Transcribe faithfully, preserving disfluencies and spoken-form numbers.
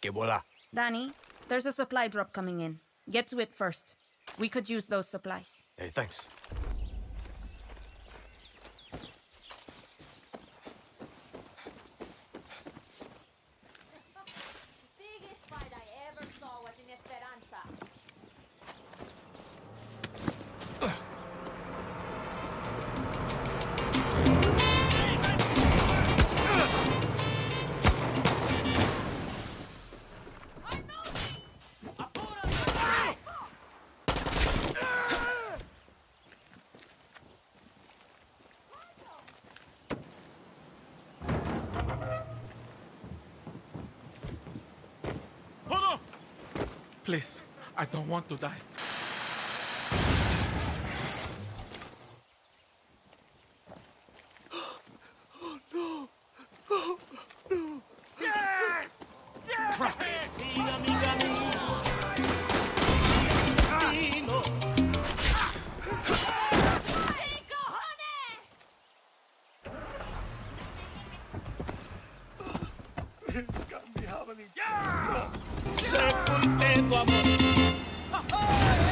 Que bola. Danny, there's a supply drop coming in. Get to it first. We could use those supplies. Hey, thanks. Please, I don't want to die. Oh no! Oh no! Yes! Yes! Crack. This can't be happening. Yeah! Say contento amor.